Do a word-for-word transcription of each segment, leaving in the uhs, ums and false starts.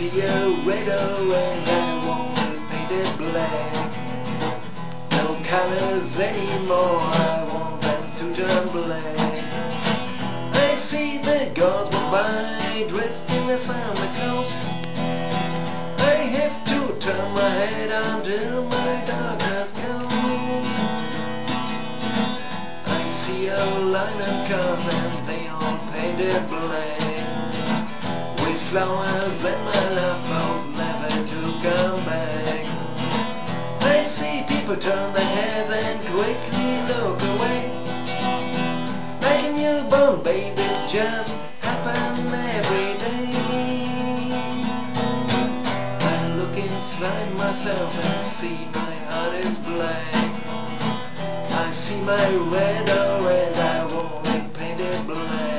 see a widow and I won't paint it black. No colors anymore, I want them to turn black. I see the gods walk by dressed in a summer coat. I have to turn my head until my darkness goes. I see a line of cars and they all painted black. Flowers and my love vows never to come back. I see people turn their heads and quickly look away. Like a newborn baby, just happen every day. I look inside myself and see my heart is black. I see my widow and I won't paint it black.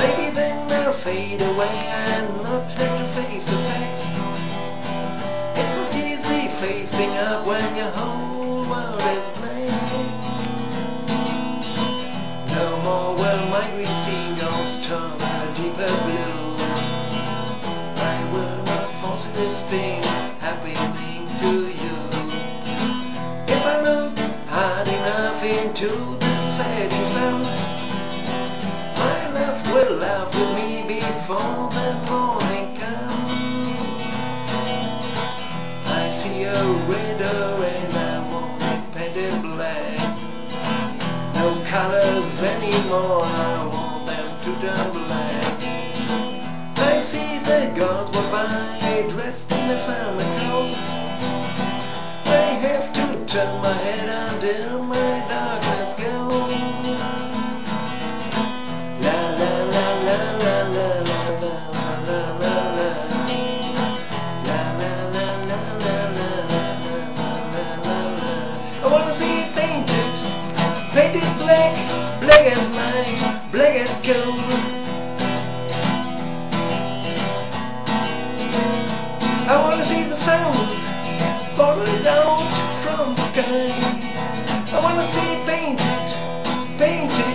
Maybe then they'll fade away and not turn face to face. It's not easy facing up when your whole world is black. No more will my green seagulls turn a deeper blue. I will not force this thing happening to you. If I look hard enough into the setting sun, my love will laugh with me before the morning comes. I see a widow and I won't paint it black. No colors anymore, I want them to turn black. I see the gods walk by dressed in a summer coat. I have to turn my head until my darkness goes. Black as night, black as gold. I wanna see the sun falling down from the sky. I wanna see painted, painted.